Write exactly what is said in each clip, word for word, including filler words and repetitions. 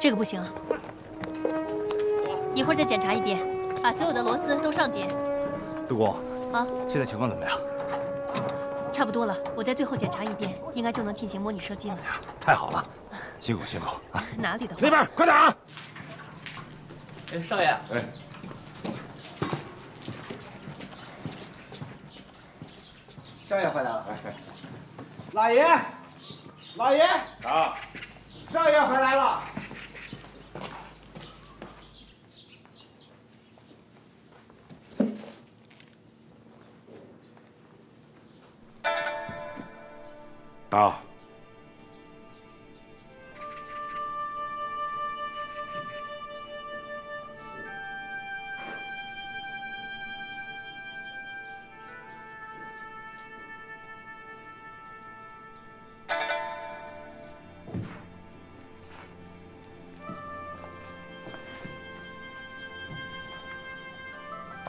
这个不行，一会儿再检查一遍，把所有的螺丝都上紧。杜工，啊，现在情况怎么样？差不多了，我再最后检查一遍，应该就能进行模拟设计了。太好了，辛苦辛苦啊！哪里的？那边，快点啊！哎，少爷。哎。 少爷回来了，老爷，老爷啊，少爷回来了。到。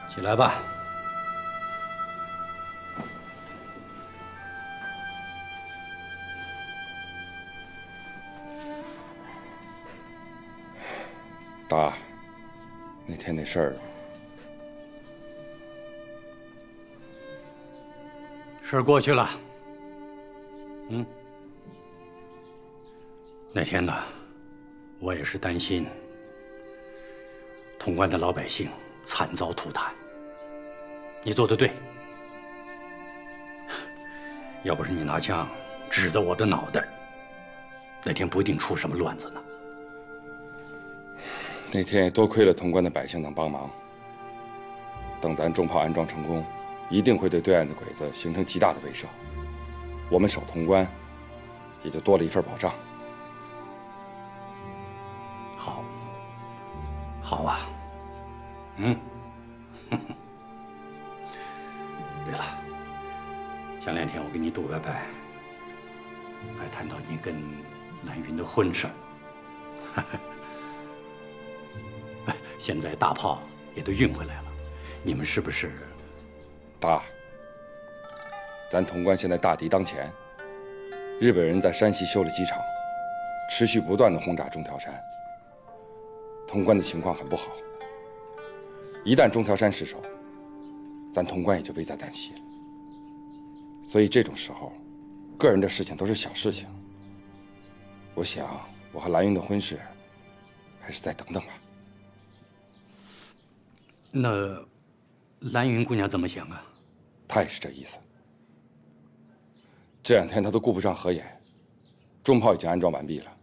起来吧，爸。那天那事儿，事过去了。嗯，那天呢，我也是担心潼关的老百姓惨遭涂炭。 你做的对，要不是你拿枪指着我的脑袋，那天不定出什么乱子呢。那天也多亏了潼关的百姓能帮忙。等咱重炮安装成功，一定会对对岸的鬼子形成极大的威慑，我们守潼关也就多了一份保障。好，好啊，嗯。 对了，前两天我跟你杜伯伯还谈到你跟南云的婚事，现在大炮也都运回来了，你们是不是？爸，咱潼关现在大敌当前，日本人在山西修了机场，持续不断的轰炸中条山，潼关的情况很不好，一旦中条山失守。 咱潼关也就危在旦夕了，所以这种时候，个人的事情都是小事情。我想，我和兰云的婚事，还是再等等吧。那，兰云姑娘怎么想啊？她也是这意思。这两天她都顾不上合眼，重炮已经安装完毕了，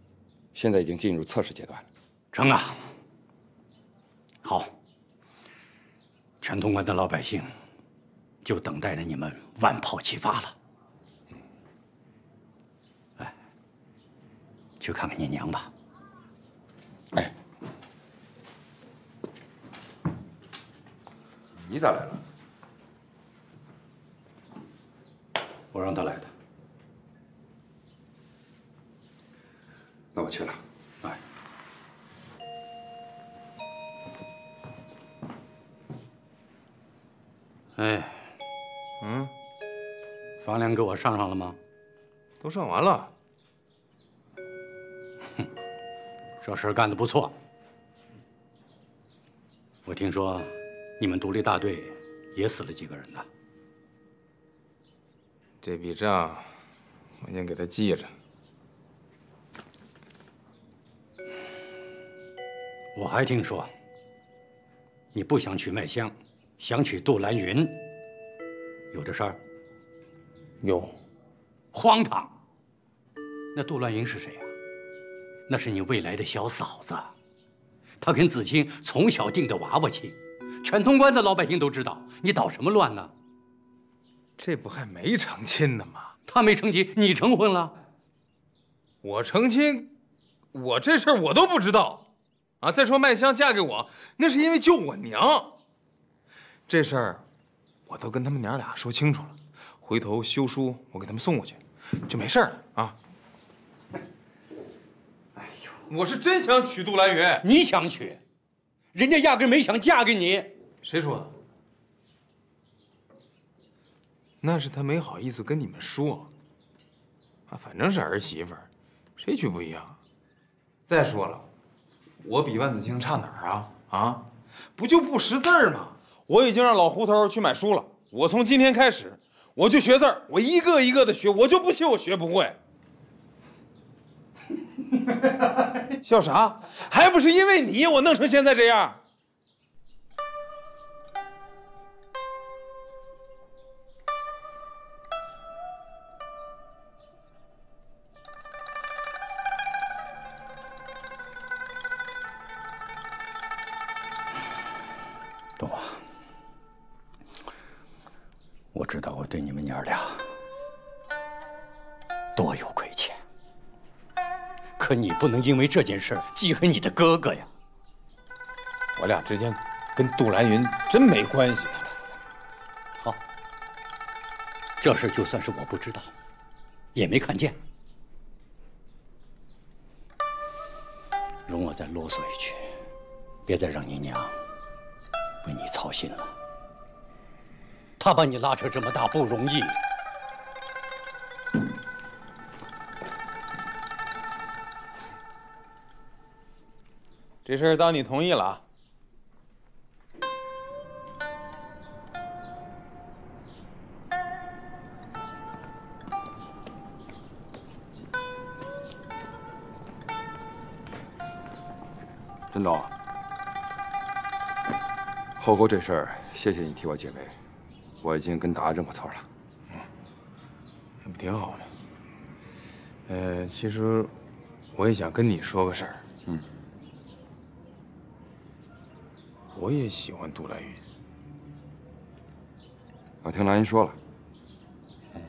现在已经进入测试阶段了。成啊，好。 全潼关的老百姓，就等待着你们万炮齐发了。哎，去看看你娘吧。哎，你咋来了？我让他来的。那我去了。哎。 哎，嗯，房梁给我上上了吗？都上完了。哼，这事干得不错。我听说你们独立大队也死了几个人呢。这笔账我先给他记着。我还听说你不想娶麦香。 想娶杜兰云，有这事儿？有，荒唐！那杜兰云是谁呀？那是你未来的小嫂子，她跟子清从小定的娃娃亲，全潼关的老百姓都知道，你捣什么乱呢？这不还没成亲呢吗？她没成亲，你成婚了。我成亲，我这事儿我都不知道。啊，再说麦香嫁给我，那是因为救我娘。 这事儿，我都跟他们娘俩说清楚了。回头修书我给他们送过去，就没事了啊。哎呦，我是真想娶杜兰云，你想娶，人家压根没想嫁给你。谁说的？那是他没好意思跟你们说。啊，反正是儿媳妇，谁娶不一样。再说了，我比万子清差哪儿啊？啊，不就不识字儿吗？我已经让老胡头去买书了，我从今天开始。 我就学字儿，我一个一个的学，我就不信我学不会。笑啥？还不是因为你，我弄成现在这样。懂啊。 我知道我对你们娘儿俩多有亏欠，可你不能因为这件事记恨你的哥哥呀。我俩之间跟杜兰云真没关系。好，这事就算是我不知道，也没看见。容我再啰嗦一句，别再让你娘为你操心了。 他把你拉扯这么大不容易，这事儿当你同意了啊？振东，后沟这事儿，谢谢你替我解围。 我已经跟达认过错了，嗯，那不挺好吗？呃，其实我也想跟你说个事儿，嗯，我也喜欢杜兰云，我听兰云说了，嗯，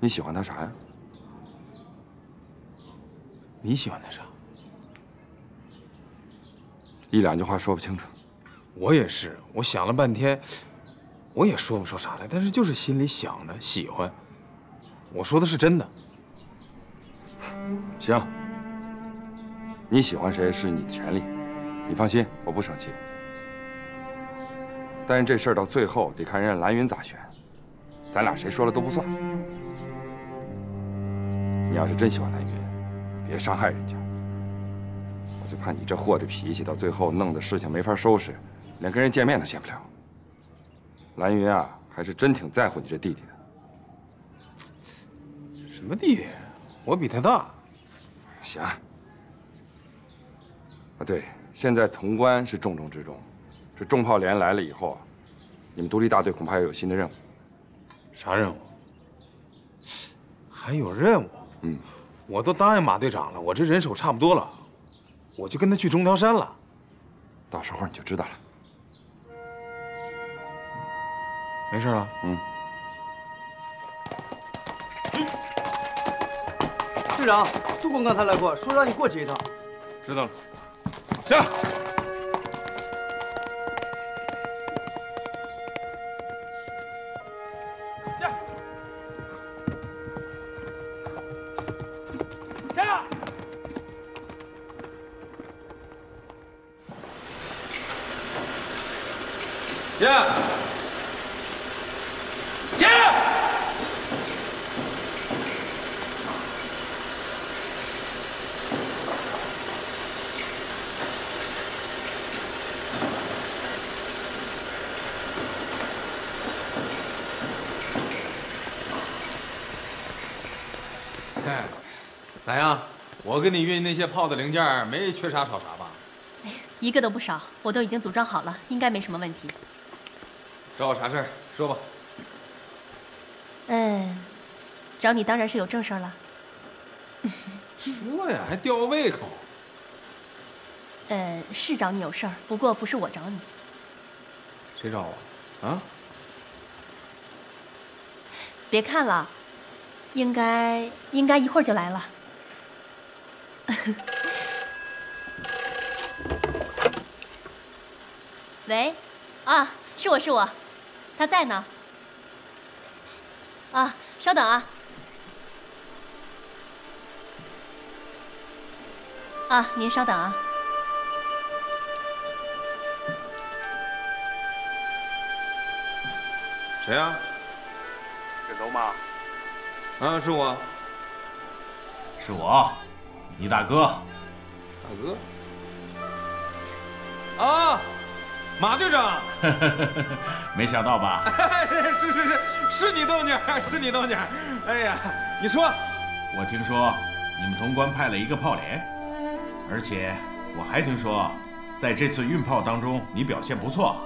你喜欢他啥呀？你喜欢他啥？一两句话说不清楚。我也是，我想了半天。 我也说不出啥来，但是就是心里想着喜欢。我说的是真的。行，你喜欢谁是你的权利，你放心，我不生气。但是这事儿到最后得看人家蓝云咋选，咱俩谁说了都不算。你要是真喜欢蓝云，别伤害人家。我就怕你这货这脾气到最后弄的事情没法收拾，连跟人见面都见不了。 蓝云啊，还是真挺在乎你这弟弟的。什么弟弟？我比他大。行。啊，对，现在潼关是重中之重，这重炮连来了以后，你们独立大队恐怕要有新的任务。啥任务？还有任务？嗯。我都答应马队长了，我这人手差不多了，我就跟他去中条山了。到时候你就知道了。 没事了，嗯。队长，杜工刚才来过，说让你过去一趟。知道了。行。下。下。下。 咋样？我给你运那些炮的零件，没缺啥少啥吧？一个都不少，我都已经组装好了，应该没什么问题。找我啥事儿？说吧。嗯，找你当然是有正事儿了。说呀，还吊我胃口。呃，是找你有事儿，不过不是我找你。谁找我？啊？别看了。 应该应该一会儿就来了。喂，啊，是我是我，他在呢。啊，稍等啊！啊，您稍等啊！谁啊？沈东吗？啊，是我。是我，你大哥。大哥。啊！ 马队长，没想到吧？是是是，是你豆娘，是你豆娘。哎呀，你说，我听说你们潼关派了一个炮连，而且我还听说，在这次运炮当中你表现不错。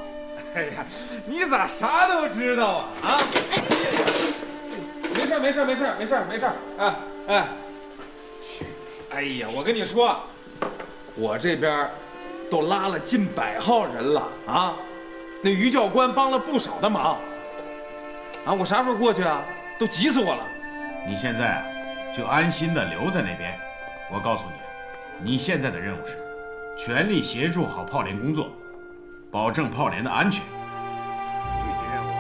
哎呀，你咋啥都知道啊？啊？没事没事没事没事没事，哎哎，哎呀，我跟你说，我这边。 都拉了近百号人了啊！那于教官帮了不少的忙啊！我啥时候过去啊？都急死我了！你现在就安心的留在那边。我告诉你，你现在的任务是全力协助好炮连工作，保证炮连的安全。具体任务，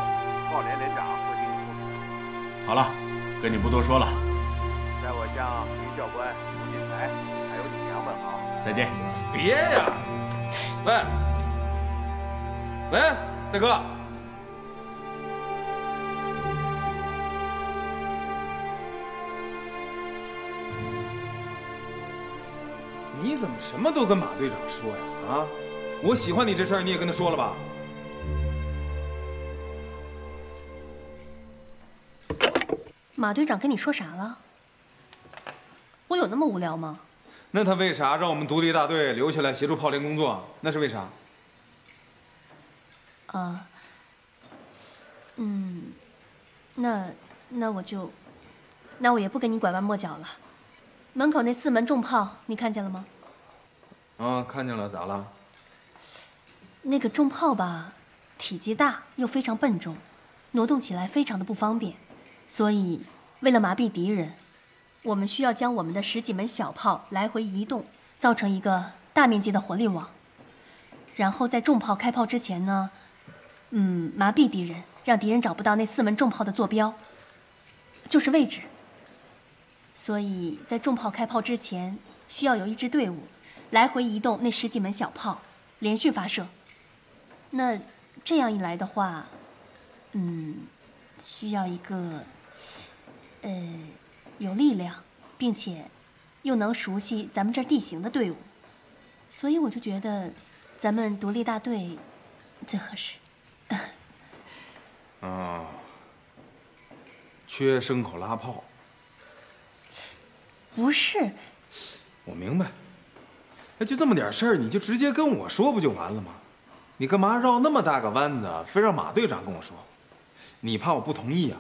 炮连连长会给你说明。好了，跟你不多说了。代我向于教官、于金才还有你娘问好。再见。别呀！ 喂，喂，大哥，你怎么什么都跟马队长说呀？啊，我喜欢你这事儿你也跟他说了吧？马队长跟你说啥了？我有那么无聊吗？ 那他为啥让我们独立大队留下来协助炮连工作？那是为啥？啊，嗯，那那我就，那我也不跟你拐弯抹角了。门口那四门重炮，你看见了吗？啊，看见了，咋了？那个重炮吧，体积大又非常笨重，挪动起来非常的不方便，所以为了麻痹敌人。 我们需要将我们的十几门小炮来回移动，造成一个大面积的火力网，然后在重炮开炮之前呢，嗯，麻痹敌人，让敌人找不到那四门重炮的坐标，就是位置。所以在重炮开炮之前，需要有一支队伍来回移动那十几门小炮，连续发射。那这样一来的话，嗯，需要一个，呃。 有力量，并且又能熟悉咱们这地形的队伍，所以我就觉得咱们独立大队最合适。啊，缺牲口拉炮？不是，我明白。哎，就这么点事儿，你就直接跟我说不就完了吗？你干嘛绕那么大个弯子，非让马队长跟我说？你怕我不同意啊？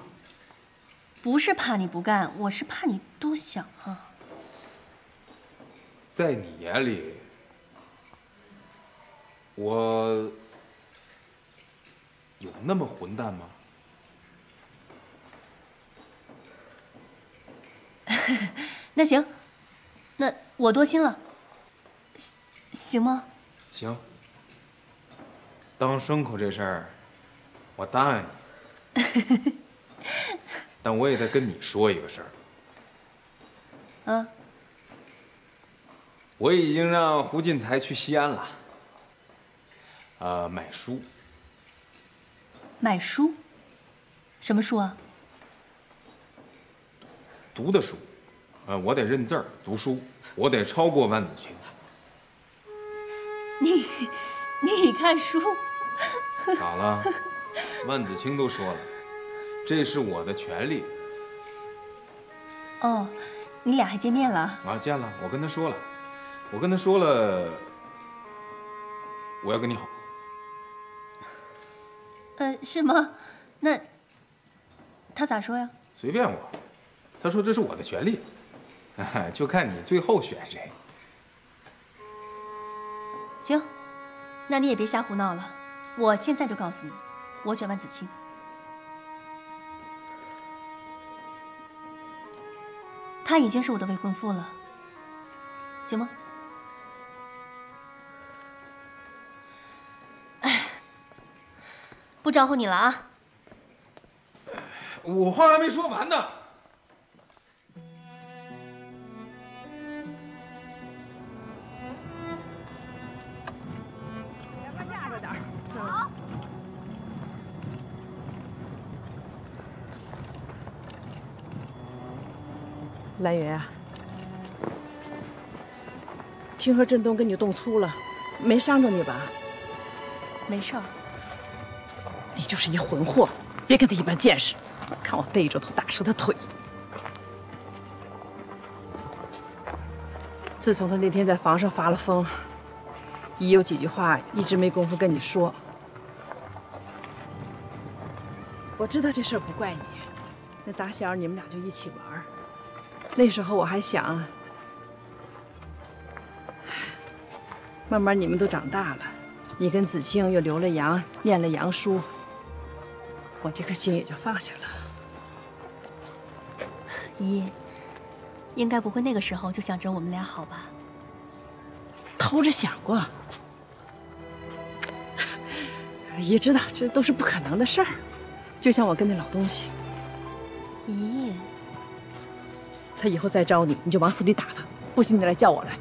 不是怕你不干，我是怕你多想啊。在你眼里，我有那么混蛋吗？那行，那我多心了，行行吗？行。当牲口这事儿，我答应你。但我也得跟你说一个事儿。嗯，我已经让胡进才去西安了。呃，买书。买书？什么书啊？读的书。呃，我得认字儿，读书，我得超过万子清。你，你看书？咋了？万子清都说了。 这是我的权利。哦，你俩还见面了？啊，见了。我跟他说了，我跟他说了，我要跟你好。呃，是吗？那他咋说呀？随便我。他说这是我的权利，就看你最后选谁。行，那你也别瞎胡闹了。我现在就告诉你，我选万子清。 他已经是我的未婚夫了，行吗？哎，不招呼你了啊！我话还没说完呢。前面架着点儿。好。蓝云啊，听说振东跟你动粗了，没伤着你吧？没事儿。你就是一混货。 别跟他一般见识，看我逮着头打折他腿。自从他那天在房上发了疯，姨有几句话一直没工夫跟你说。我知道这事儿不怪你，那打小你们俩就一起玩儿，那时候我还想，慢慢你们都长大了，你跟子清又留了洋，念了洋书。 我这颗心也就放下了。姨，应该不会那个时候就想着我们俩好吧？偷着想过。姨知道这都是不可能的事儿，就像我跟那老东西。姨，他以后再招你，你就往死里打他，不许你来叫我来。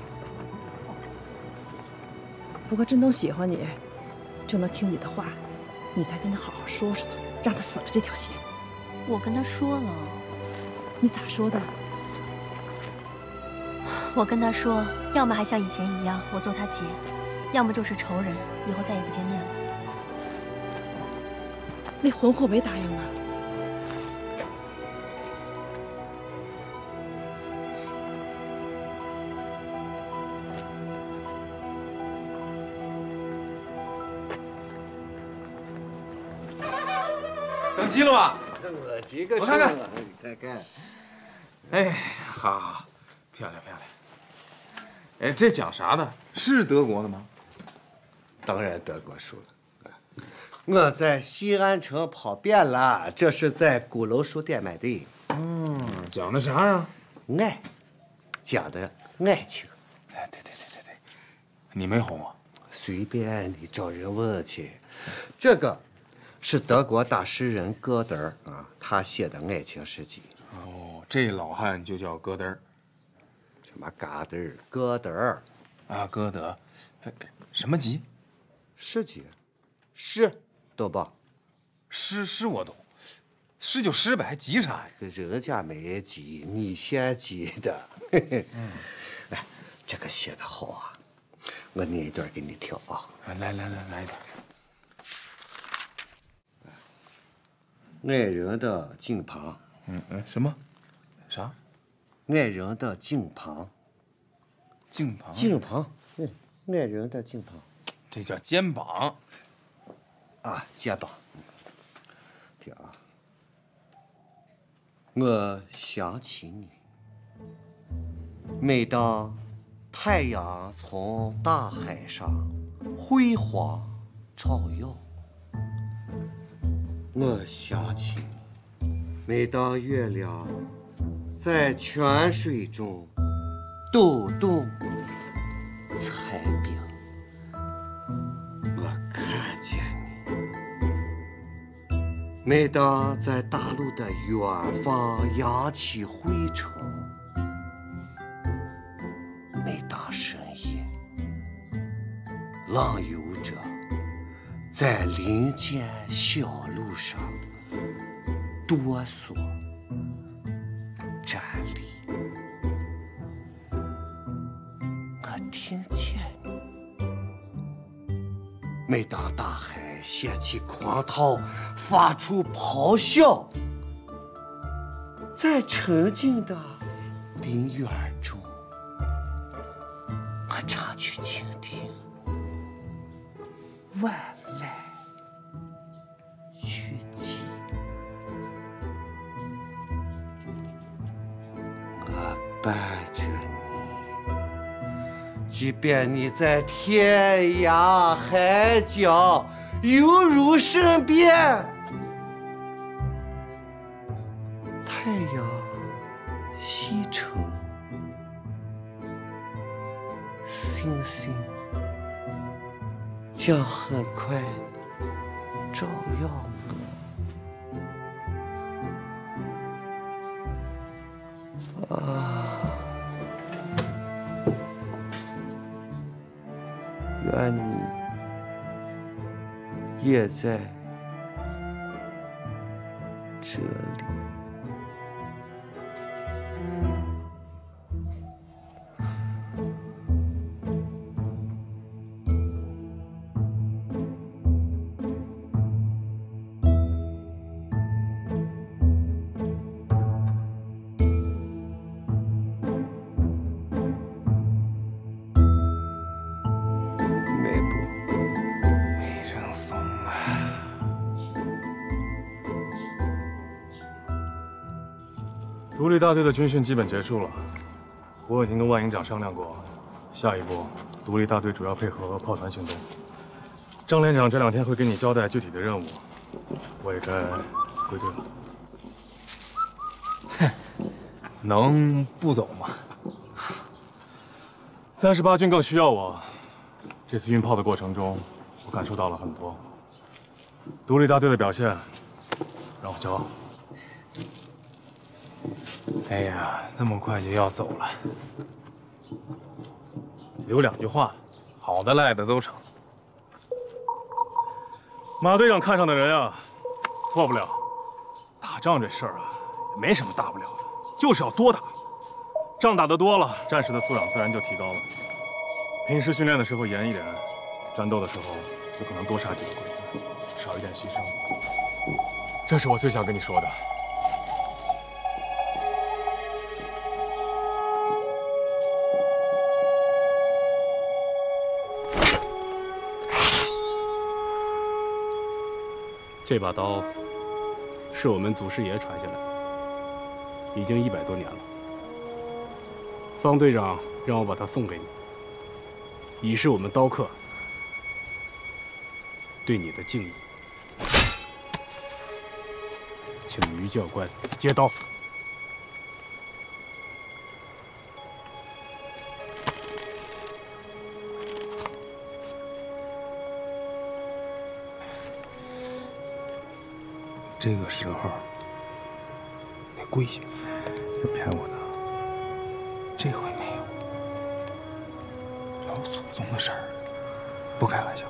不过振东喜欢你，就能听你的话，你再跟他好好说说他。 让他死了这条心。我跟他说了。你咋说的？我跟他说，要么还像以前一样，我做他姐；要么就是仇人，以后再也不见面了。那混混没答应吗？急了吧？我急个什么？你看看，哎，好，好，漂亮漂亮。哎，这讲啥的？是德国的吗？当然德国书了。我在西安城跑遍了，这是在鼓楼书店买的。嗯，讲的啥呀？爱，讲的爱情。哎，对对对对对，你没哄我。随便你找人问去，这个。 是德国大诗人歌德儿啊，他写的爱情诗集。哦，这老汉就叫歌德儿。什么嘎德儿？歌德儿。啊，歌德。什么集？诗集。诗，懂不？诗诗我懂。诗就诗呗，还急啥呀？人家没急，你先急的。嗯。哎，这个写的好啊，我念一段给你听啊。来来来，来一段。 爱人的井旁，嗯嗯，什么？啥？爱人的井旁，井旁，井旁，嗯，爱人的井旁，这叫肩膀啊，肩膀。听啊，我想起你，每当太阳从大海上辉煌照耀。 我想起你，每当月亮在泉水中抖动彩冰，我看见你；每当在大陆的远方扬起灰尘，每当深夜浪游者。 在林间小路上哆嗦站立，我听见你；每当大海掀起狂涛，发出咆哮，在沉静的林园中，我常去倾听。万。 伴着你，即便你在天涯海角，犹如身边。太阳西沉，星星将很快照耀我。啊，愿你夜在这里。 独立大队的军训基本结束了，我已经跟万营长商量过，下一步独立大队主要配合炮团行动。张连长这两天会给你交代具体的任务，我也该归队了。哼，能不走吗？三十八军更需要我。这次运炮的过程中，我感受到了很多。独立大队的表现让我骄傲。 哎呀，这么快就要走了，留两句话，好的赖的都成。马队长看上的人啊，错不了。打仗这事儿啊，也没什么大不了的，就是要多打。仗打得多了，战士的素养自然就提高了。平时训练的时候严一点，战斗的时候就可能多杀几个鬼子，少一点牺牲。这是我最想跟你说的。 这把刀是我们祖师爷传下来的，已经一百多年了。方队长让我把它送给你，以示我们刀客对你的敬意。请于教官接刀。这个时候得跪下，你骗我的，这回没有。老祖宗的事儿，不开玩笑。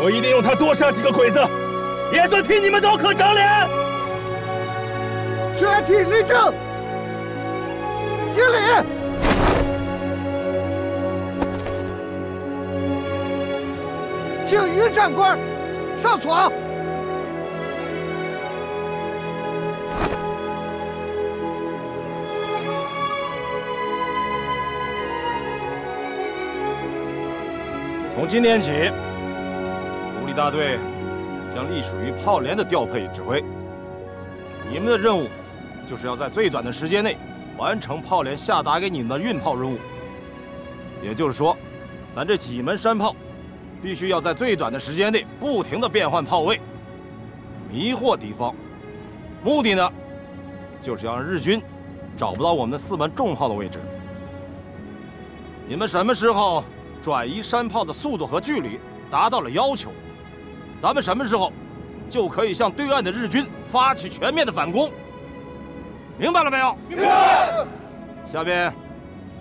我一定用他多杀几个鬼子，也算替你们刀客长脸。全体立正。 敬礼！请于长官上床。从今天起，独立大队将隶属于炮连的调配与指挥。你们的任务就是要在最短的时间内。 完成炮连下达给你们的运炮任务，也就是说，咱这几门山炮必须要在最短的时间内不停地变换炮位，迷惑敌方。目的呢，就是要让日军找不到我们的四门重炮的位置。你们什么时候转移山炮的速度和距离达到了要求，咱们什么时候就可以向对岸的日军发起全面的反攻。 明白了没有？明白。下边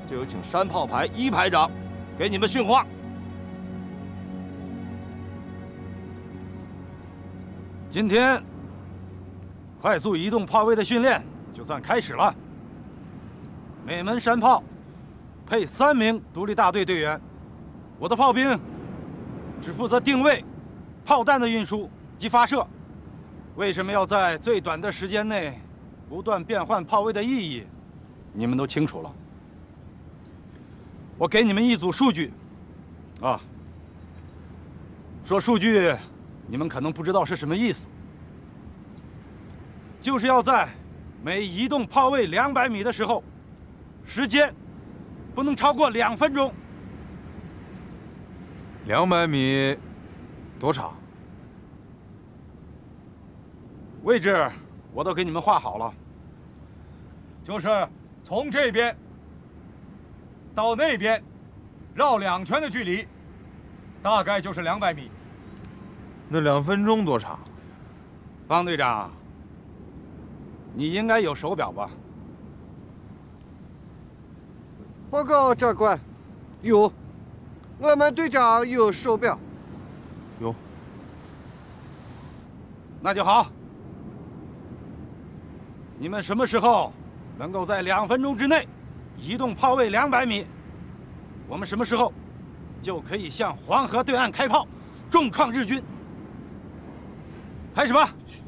就有请山炮排一排长给你们训话。今天快速移动炮位的训练就算开始了。每门山炮配三名独立大队队员，我的炮兵只负责定位、炮弹的运输及发射。为什么要在最短的时间内？ 不断变换炮位的意义，你们都清楚了。我给你们一组数据，啊，说数据，你们可能不知道是什么意思，就是要在每移动炮位两百米的时候，时间不能超过两分钟。两百米多长？位置。 我都给你们画好了，就是从这边到那边绕两圈的距离，大概就是两百米。那两分钟多长？方队长，你应该有手表吧？报告长官，有。我们队长有手表。有。那就好。你们什么时候能够在两分钟之内移动炮位两百米？我们什么时候就可以向黄河对岸开炮，重创日军？开始吧！开始。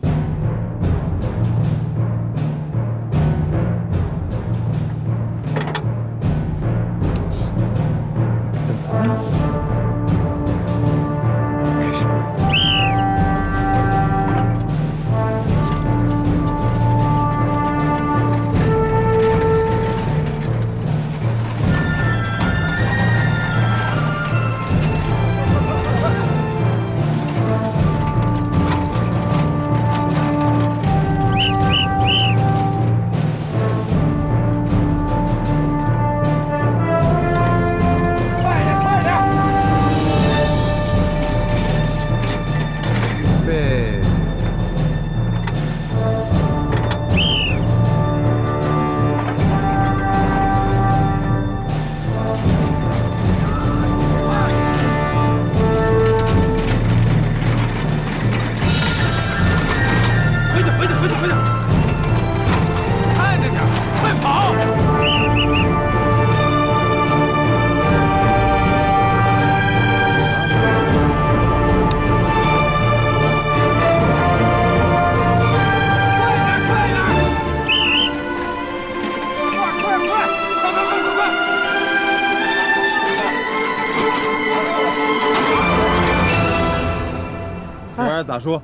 咋说？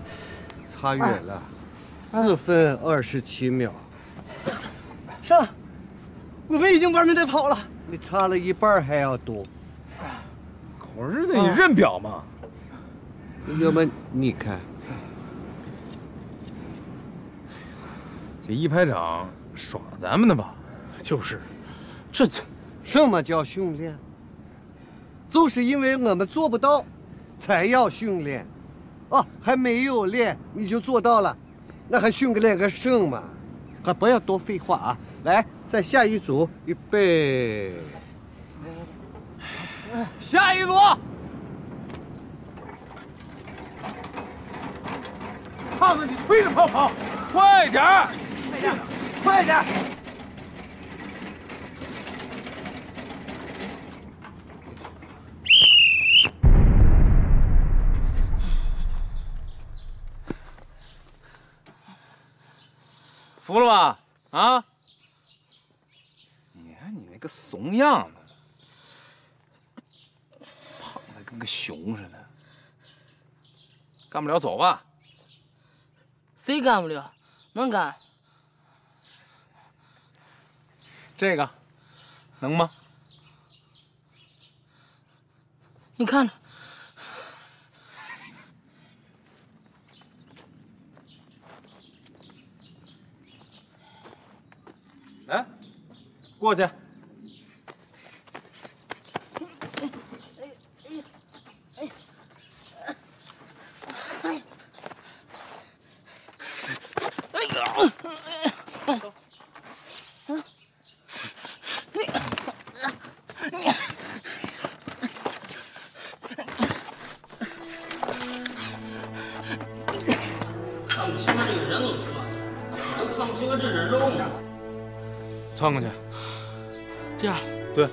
差远了，四分二十七秒。上，我们已经玩命在跑了。你差了一半还要多。狗日的，你认表吗？要么你看，这一排长耍咱们的吧？就是，这这什么叫训练？就是因为我们做不到，才要训练。 哦，还没有练你就做到了，那还训个练个什么？还不要多废话啊！来，再下一组，预备，下一组。胖子，你推着跑跑，快点儿，快点儿，快点儿！服了吧？啊！你看你那个怂样子，胖的跟个熊似的。干不了，走吧。谁干不了？能干。这个能吗？你看着。 哎，过去。上不去那个人都算了，上不去我这是肉呢。 窜过去，这样对。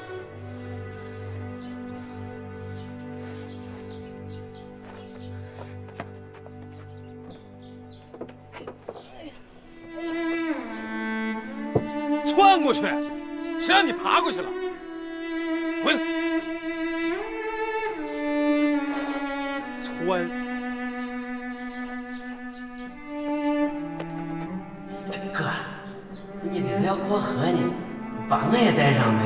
窜过去，谁让你爬过去了？回来，窜。 过河呢，把我也带上呗。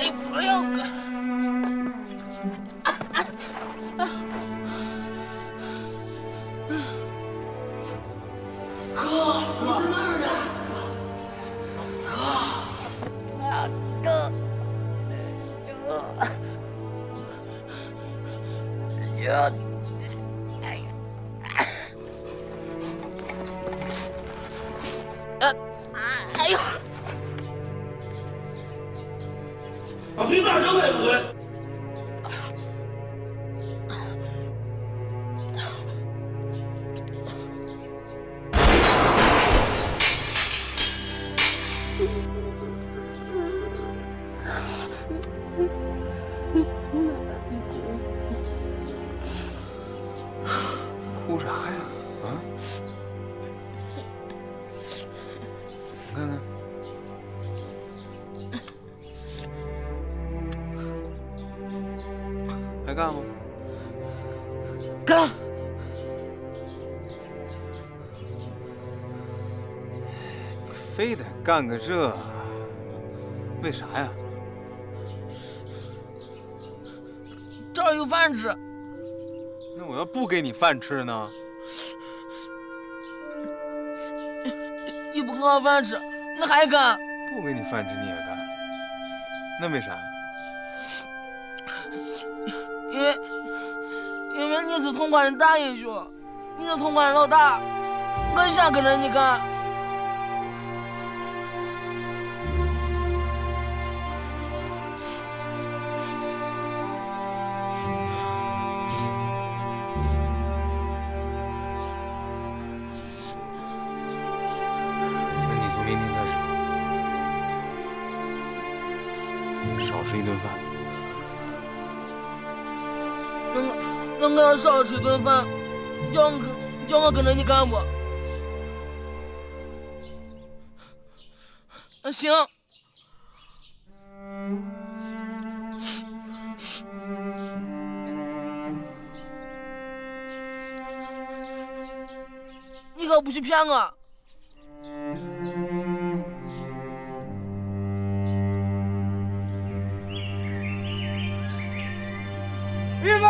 哎，不要哥！啊啊啊！哥，你在哪儿啊？哥，啊哥，哥，呀！哎呀！呃，哎呦！我听大声呗，不会。 干个这，为啥呀？这儿有饭吃。那我要不给你饭吃呢？你不给我饭吃，那还干？不给你饭吃你也干，那为啥？因为，因为你是潼关人大英雄，你是潼关人老大，我想跟着你干。 少吃顿饭，叫我叫我跟着你干不？那行。你可不许骗我！预备。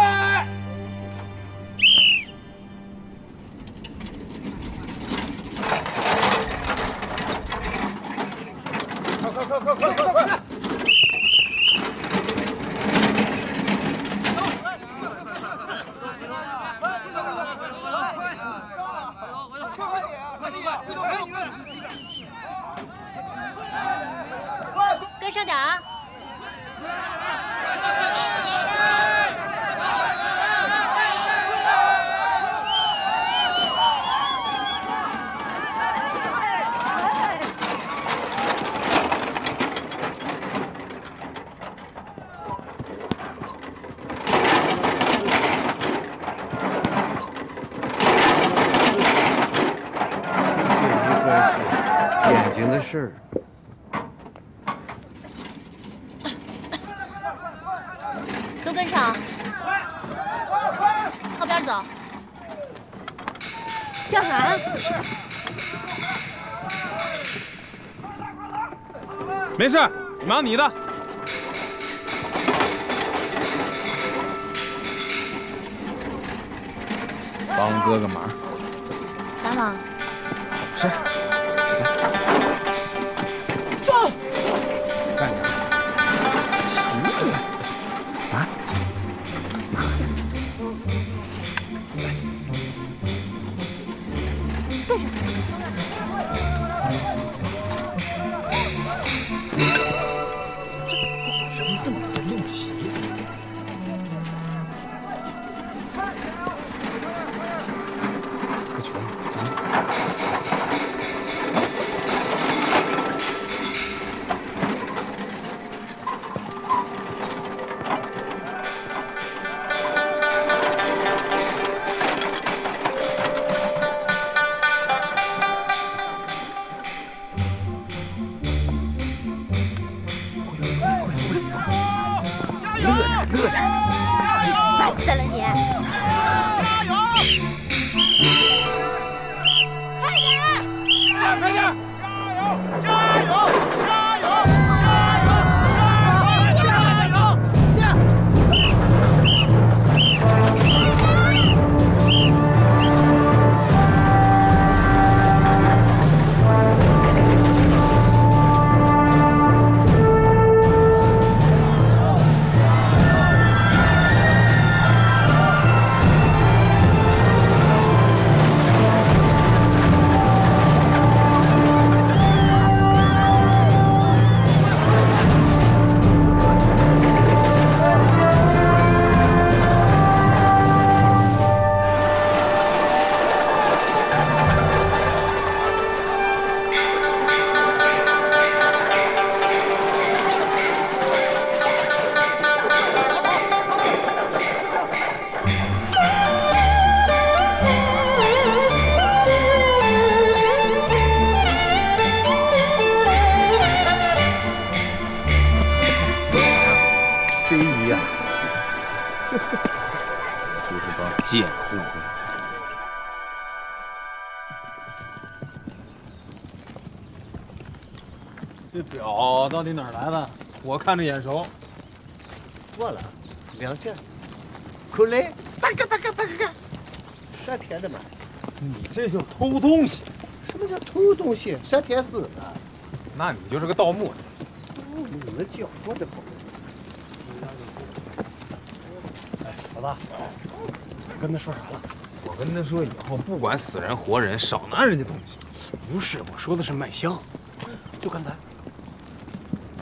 是。都跟上，靠边走。干啥呀？没事，你忙你的。 帮哥个忙。打榜。是。就是帮贱护工。 这表到底哪儿来的？我看着眼熟。过了，梁振，苦雷，八嘎八嘎八嘎，啥天的嘛？你这就偷东西。什么叫偷东西？啥天死的？那你就是个盗墓的。哦，你们讲过的好。哎，老大，跟他说啥了？我跟他说以后不管死人活人，少拿人家东西。不是，我说的是卖香，就刚才。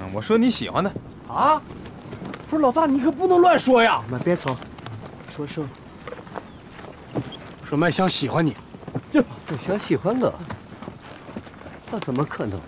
嗯，我说你喜欢的啊，不是老大，你可不能乱说呀！妈，别吵，说什么？说麦香喜欢你，这麦香喜欢我，那怎么可能？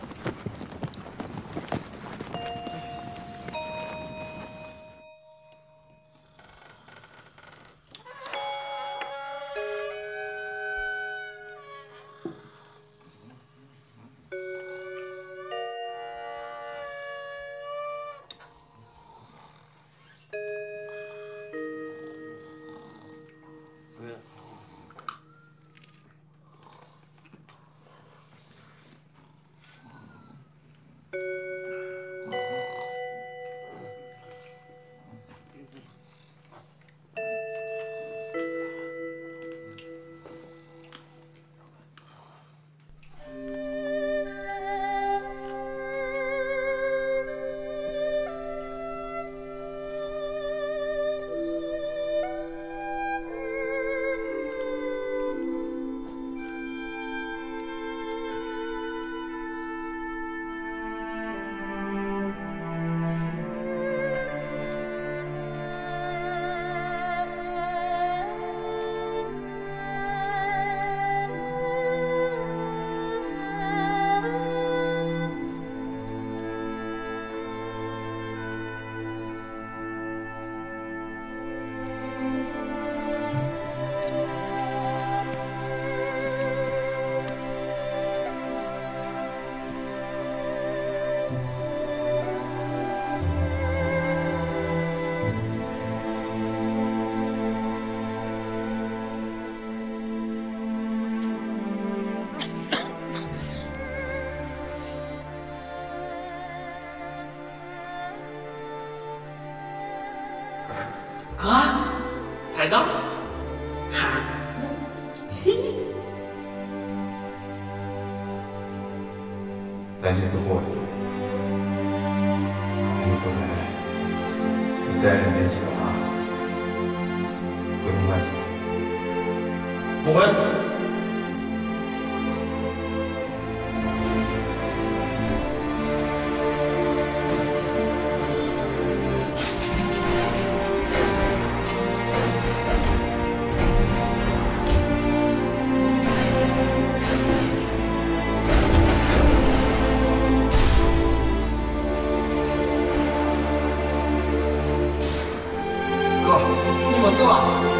你们是吧？